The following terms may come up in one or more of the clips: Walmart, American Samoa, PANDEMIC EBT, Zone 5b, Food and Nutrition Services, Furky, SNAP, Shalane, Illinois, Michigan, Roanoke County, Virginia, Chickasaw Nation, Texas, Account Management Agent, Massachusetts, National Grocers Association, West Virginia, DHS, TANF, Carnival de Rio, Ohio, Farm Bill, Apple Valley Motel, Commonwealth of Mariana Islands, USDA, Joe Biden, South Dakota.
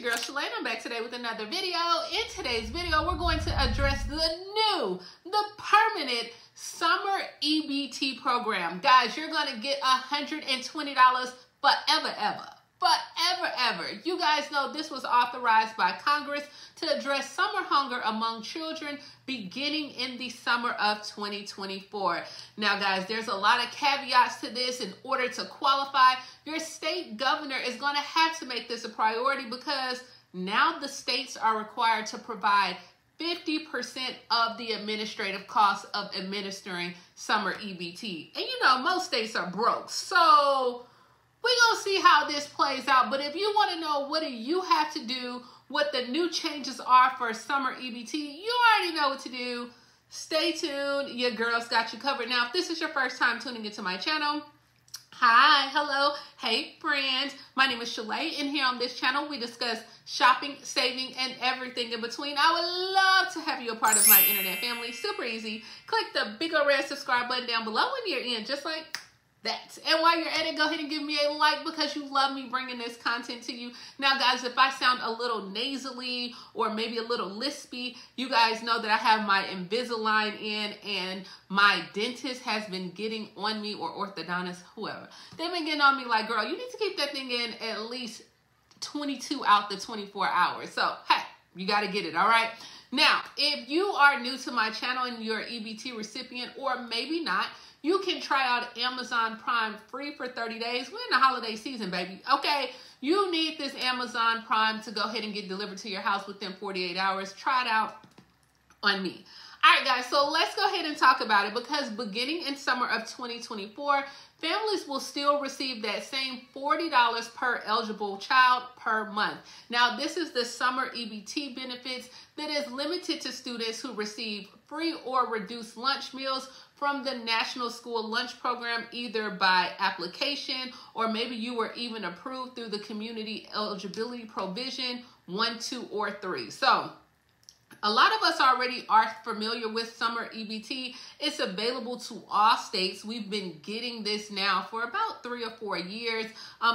your girl Shalane. I'm back today with another video. In today's video, we're going to address the permanent summer EBT program. Guys, you're going to get $120 forever, ever. Forever, ever. You guys know this was authorized by Congress to address summer hunger among children beginning in the summer of 2024. Now, guys, there's a lot of caveats to this. In order to qualify, your state governor is going to have to make this a priority because now the states are required to provide 50% of the administrative costs of administering summer EBT. And you know, most states are broke. So we're going to see how this plays out, but if you want to know what do you have to do, what the new changes are for summer EBT, you already know what to do. Stay tuned. Your girl's got you covered. Now, if this is your first time tuning into my channel, hi, hello, hey, friends. My name is Shalane, and here on this channel, we discuss shopping, saving, and everything in between. I would love to have you a part of my internet family. Super easy. Click the big old red subscribe button down below when you're in, just like that. And while you're at it, go ahead and give me a like because you love me bringing this content to you. Now, guys, if I sound a little nasally or maybe a little lispy, you guys know that I have my Invisalign in and my dentist has been getting on me, or orthodontist, whoever. They've been getting on me like, girl, you need to keep that thing in at least 22 out the 24 hours. So, hey, you got to get it, all right? Now, if you are new to my channel and you're an EBT recipient, or maybe not, you can try out Amazon Prime free for 30 days. We're in the holiday season, baby. Okay, you need this Amazon Prime to go ahead and get delivered to your house within 48 hours. Try it out on me. All right, guys, so let's go ahead and talk about it because beginning in summer of 2024, families will still receive that same $40 per eligible child per month. Now, this is the summer EBT benefits that is limited to students who receive free or reduced lunch meals from the National School Lunch Program, either by application or maybe you were even approved through the Community Eligibility Provision 1, 2, or 3. So, a lot of us already are familiar with summer EBT. It's available to all states. We've been getting this now for about 3 or 4 years,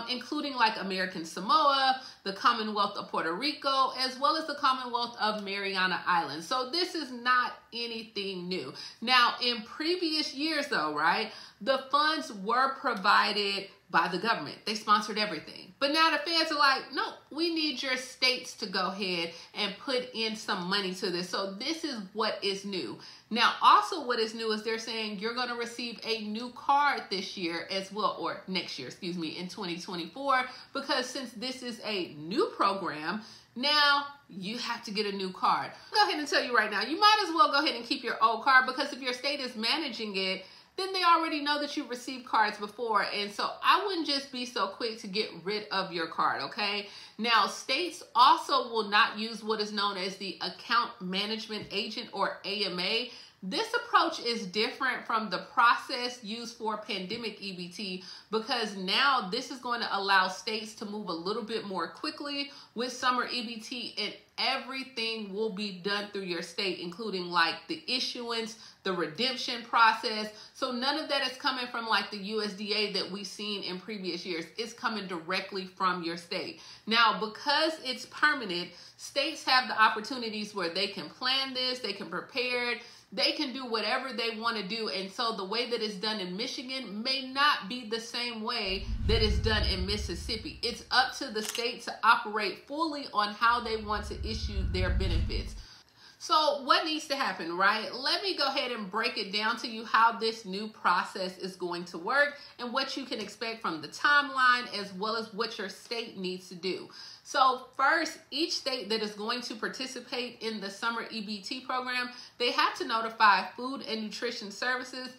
including like American Samoa, the Commonwealth of Puerto Rico, as well as the Commonwealth of Mariana Islands. So this is not anything new. Now, in previous years though, right, the funds were provided by the government. They sponsored everything. But now the feds are like, no, we need your states to go ahead and put in some money to this. So this is what is new. Now, also what is new is they're saying you're going to receive a new card this year as well, or next year, excuse me, in 2024, because since this is a new program, now you have to get a new card. Go ahead and tell you right now, you might as well go ahead and keep your old card because if your state is managing it, then they already know that you've received cards before. And so I wouldn't just be so quick to get rid of your card, okay? Now, states also will not use what is known as the Account Management Agent, or AMA. This approach is different from the process used for pandemic EBT because now this is going to allow states to move a little bit more quickly with summer EBT, and everything will be done through your state, including like the issuance, the redemption process. So none of that is coming from like the USDA that we've seen in previous years. It's coming directly from your state. Now, because it's permanent, states have the opportunities where they can plan this, they can prepare it, they can do whatever they want to do. And so the way that it's done in Michigan may not be the same way that it's done in Mississippi. It's up to the state to operate fully on how they want to issue their benefits. So what needs to happen, right? Let me go ahead and break it down to you how this new process is going to work and what you can expect from the timeline as well as what your state needs to do. So first, each state that is going to participate in the summer EBT program, they have to notify Food and Nutrition Services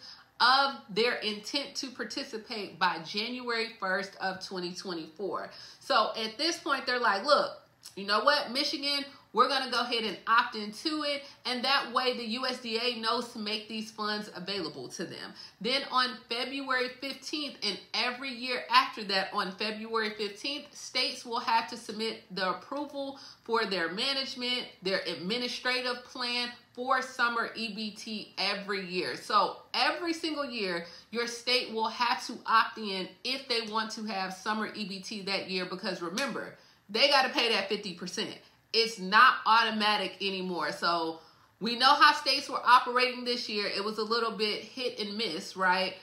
of their intent to participate by January 1st of 2024. So at this point, they're like, look, you know what, Michigan, we're going to go ahead and opt into it, and that way the USDA knows to make these funds available to them. Then on February 15th, and every year after that, on February 15th, states will have to submit the approval for their management, their administrative plan for summer EBT every year. So every single year, your state will have to opt in if they want to have summer EBT that year because remember, they got to pay that 50%. It's not automatic anymore. So we know how states were operating this year. It was a little bit hit and miss, right?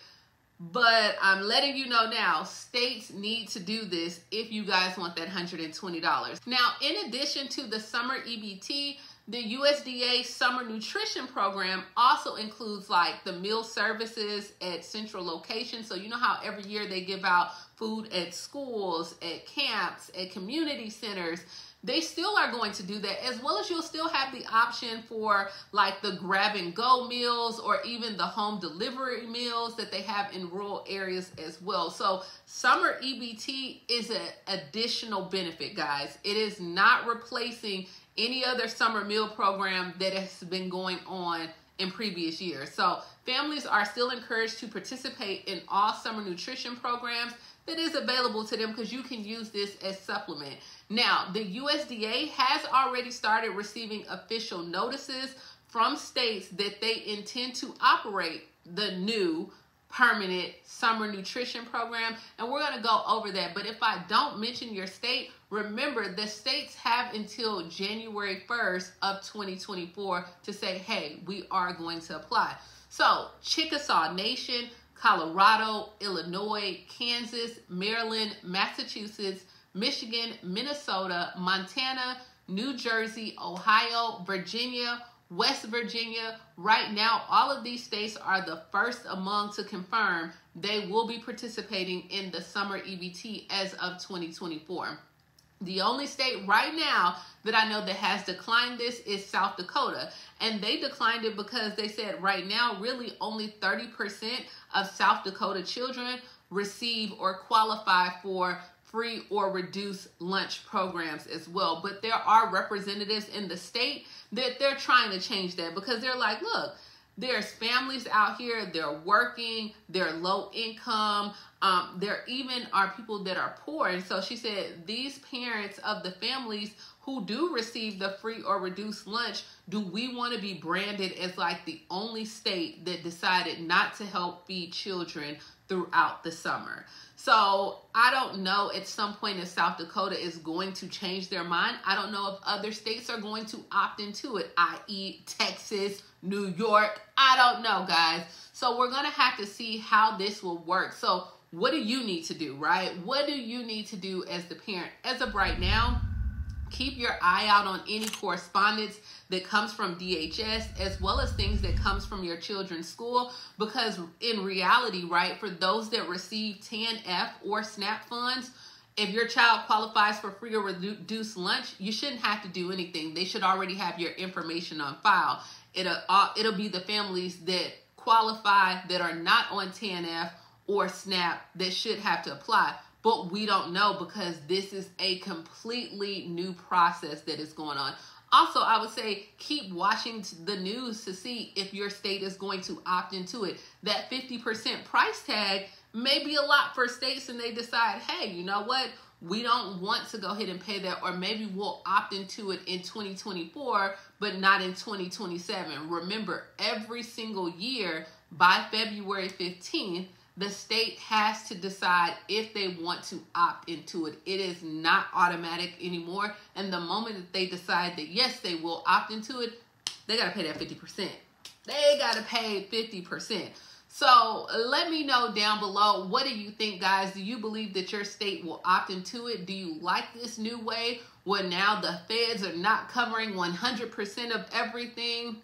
But I'm letting you know now, states need to do this if you guys want that $120. Now, in addition to the summer EBT, the USDA summer nutrition program also includes like the meal services at central locations. So you know how every year they give out food at schools, at camps, at community centers. They still are going to do that, as well as you'll still have the option for like the grab and go meals or even the home delivery meals that they have in rural areas as well. So summer EBT is an additional benefit, guys. It is not replacing any other summer meal program that has been going on in previous years. So families are still encouraged to participate in all summer nutrition programs that is available to them, because you can use this as supplement. Now, the USDA has already started receiving official notices from states that they intend to operate the new permanent summer nutrition program, and we're going to go over that. But if I don't mention your state, remember the states have until January 1st of 2024 to say, hey, we are going to apply. So Chickasaw Nation, Colorado, Illinois, Kansas, Maryland, Massachusetts, Michigan, Minnesota, Montana, New Jersey, Ohio, Virginia, West Virginia. Right now, all of these states are the first among to confirm they will be participating in the summer EBT as of 2024. The only state right now that I know that has declined this is South Dakota. And they declined it because they said right now, really only 30% of South Dakota children receive or qualify for free or reduced lunch programs as well. But there are representatives in the state that they're trying to change that, because they're like, look, there's families out here, they're working, they're low income, there even are people that are poor. And so she said these parents of the families who do receive the free or reduced lunch, do we want to be branded as like the only state that decided not to help feed children throughout the summer? So I don't know, at some point if South Dakota is going to change their mind. I don't know if other states are going to opt into it, i.e. Texas, New York. I don't know, guys. So we're going to have to see how this will work. So what do you need to do, right? What do you need to do as the parent? As of right now, keep your eye out on any correspondence that comes from DHS, as well as things that comes from your children's school, because in reality, right, for those that receive TANF or SNAP funds, if your child qualifies for free or reduced lunch, you shouldn't have to do anything. They should already have your information on file. It'll be the families that qualify that are not on TANF or SNAP that should have to apply. But we don't know, because this is a completely new process that is going on. Also, I would say keep watching the news to see if your state is going to opt into it. That 50% price tag may be a lot for states, and they decide, hey, you know what? We don't want to go ahead and pay that, or maybe we'll opt into it in 2024, but not in 2027. Remember, every single year by February 15th, the state has to decide if they want to opt into it. It is not automatic anymore. And the moment that they decide that, yes, they will opt into it, they got to pay that 50%. They got to pay 50%. So let me know down below, what do you think, guys? Do you believe that your state will opt into it? Do you like this new way where now the feds are not covering 100% of everything?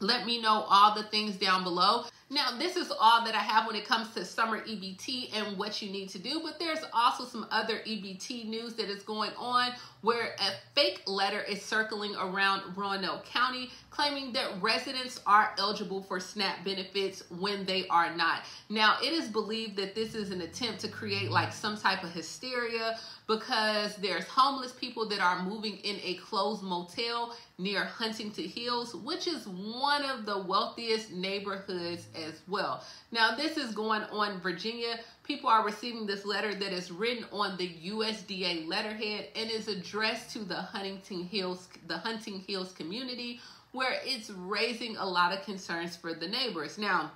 Let me know all the things down below. Now, this is all that I have when it comes to summer EBT and what you need to do, but there's also some other EBT news that is going on, where a fake letter is circling around Roanoke County claiming that residents are eligible for SNAP benefits when they are not. Now, it is believed that this is an attempt to create like some type of hysteria, because there's homeless people that are moving in a closed motel near Huntington Hills, which is one of the wealthiest neighborhoods as well. Now, this is going on in Virginia. People are receiving this letter that is written on the USDA letterhead and is addressed to the Huntington Hills community, where it's raising a lot of concerns for the neighbors. Now,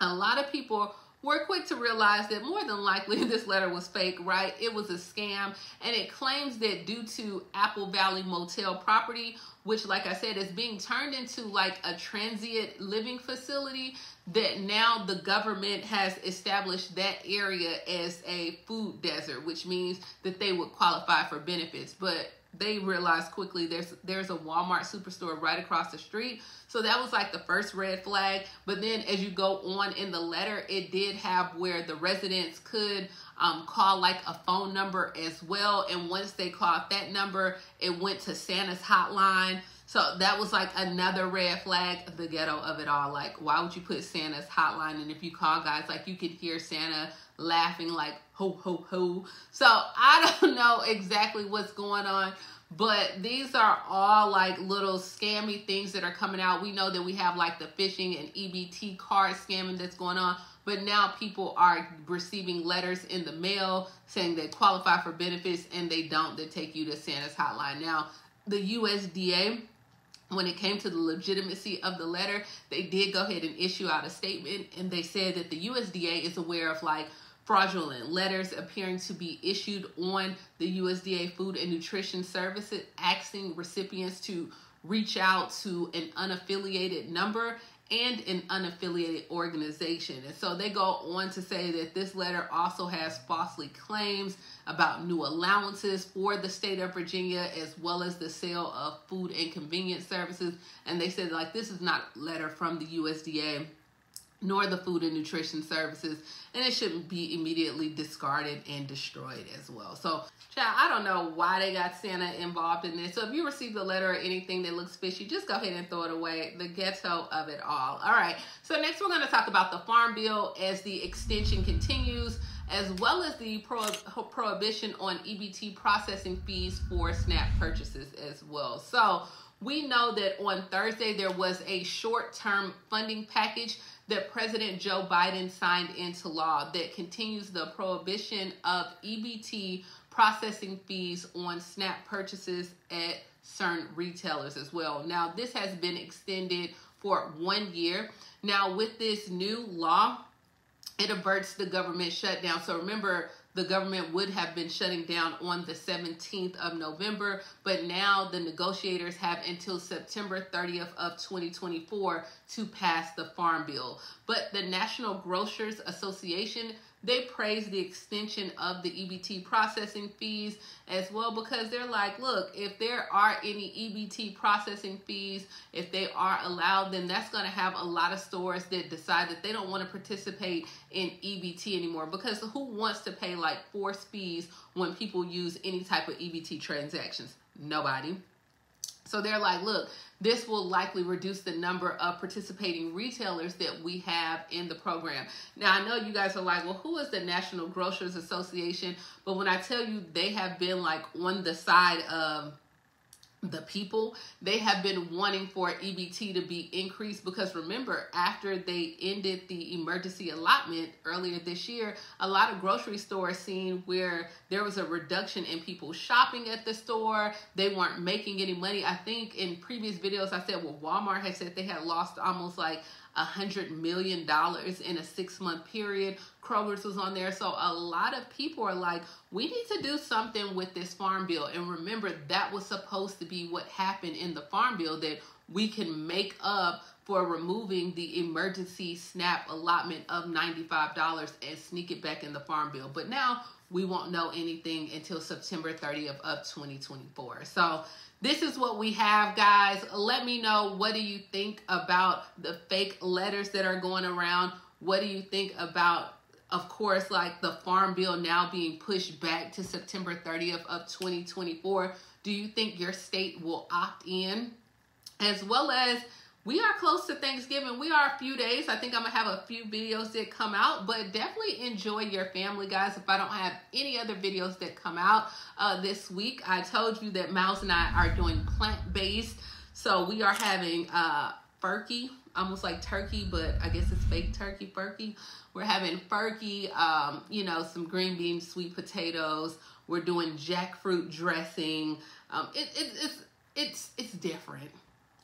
a lot of people We're quick to realize that more than likely this letter was fake, right? It was a scam, and it claims that due to Apple Valley Motel property, which, like I said, is being turned into like a transient living facility, that now the government has established that area as a food desert, which means that they would qualify for benefits. But they realized quickly there's a Walmart superstore right across the street. So that was like the first red flag. But then as you go on in the letter, it did have where the residents could call like a phone number as well. And once they called that number, it went to Santa's hotline. So that was like another red flag, the ghetto of it all. Like, why would you put Santa's hotline? And if you call guys, like, you could hear Santa laughing like, ho, ho, ho. So I don't know exactly what's going on, but these are all like little scammy things that are coming out. We know that we have like the phishing and EBT card scamming that's going on, but now people are receiving letters in the mail saying they qualify for benefits, and they don't. They take you to Santa's hotline. Now, the USDA, when it came to the legitimacy of the letter, they did go ahead and issue out a statement, and they said that the USDA is aware of like fraudulent letters appearing to be issued on the USDA Food and Nutrition Services, asking recipients to reach out to an unaffiliated number and an unaffiliated organization. And so they go on to say that this letter also has falsely claims about new allowances for the state of Virginia, as well as the sale of food and convenience services. And they said, like, this is not a letter from the USDA nor the Food and Nutrition Services, and it shouldn't be immediately discarded and destroyed as well. So, child, I don't know why they got Santa involved in this. So if you receive a letter or anything that looks fishy, just go ahead and throw it away. The ghetto of it all. All right, so next we're going to talk about the Farm Bill as the extension continues, as well as the prohibition on EBT processing fees for SNAP purchases as well. So we know that on Thursday there was a short-term funding package that President Joe Biden signed into law that continues the prohibition of EBT processing fees on SNAP purchases at certain retailers as well. Now, this has been extended for 1 year. Now, with this new law, it averts the government shutdown. So remember, the government would have been shutting down on the 17th of November, but now the negotiators have until September 30th of 2024 to pass the Farm Bill. But the National Grocers Association, they praise the extension of the EBT processing fees as well, because they're like, look, if there are any EBT processing fees, if they are allowed, then that's going to have a lot of stores that decide that they don't want to participate in EBT anymore, because who wants to pay like forced fees when people use any type of EBT transactions? Nobody. So they're like, look, this will likely reduce the number of participating retailers that we have in the program. Now, I know you guys are like, well, who is the National Grocers Association? But when I tell you they have been like on the side of the people, they have been wanting for EBT to be increased, because remember, after they ended the emergency allotment earlier this year, a lot of grocery stores seen where there was a reduction in people shopping at the store. They weren't making any money. I think in previous videos I said, well, Walmart had said they had lost almost like $100 million in a 6-month period. Kroger's was on there. So a lot of people are like, we need to do something with this Farm Bill. And remember, that was supposed to be what happened in the Farm Bill, that we can make up for removing the emergency SNAP allotment of $95 and sneak it back in the Farm Bill. But now we won't know anything until September 30th of 2024. So this is what we have, guys. Let me know, what do you think about the fake letters that are going around? What do you think about, of course, like the Farm Bill now being pushed back to September 30th of 2024? Do you think your state will opt in? As well as, we are close to Thanksgiving. We are a few days. I think I'm going to have a few videos that come out, but definitely enjoy your family, guys. If I don't have any other videos that come out this week, I told you that Miles and I are doing plant-based. So we are having Furky, almost like turkey, but I guess it's fake turkey, Furky. We're having Furky, you know, some green beans, sweet potatoes. We're doing jackfruit dressing. It's different.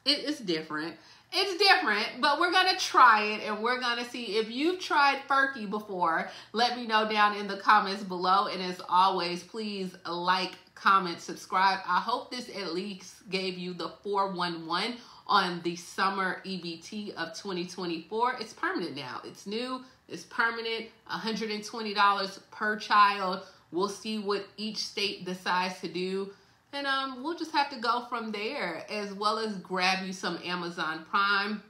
It's different. It's different, but we're going to try it, and we're going to see if you've tried Furky before. Let me know down in the comments below, and as always, please like, comment, subscribe. I hope this at least gave you the 411 on the summer EBT of 2024. It's permanent now. It's new. It's permanent. $120 per child. We'll see what each state decides to do. And we'll just have to go from there, as well as grab you some Amazon Prime.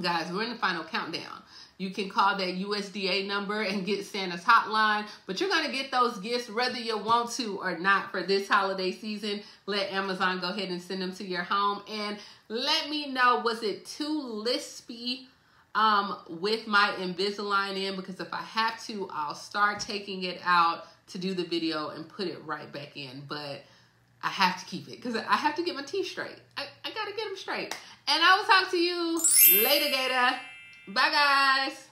Guys, we're in the final countdown. You can call that USDA number and get Santa's hotline, but you're going to get those gifts whether you want to or not for this holiday season. Let Amazon go ahead and send them to your home. And let me know, was it too lispy with my Invisalign in? Because if I have to, I'll start taking it out to do the video and put it right back in. But I have to keep it because I have to get my teeth straight. I gotta get them straight. And I will talk to you later, Gator. Bye, guys.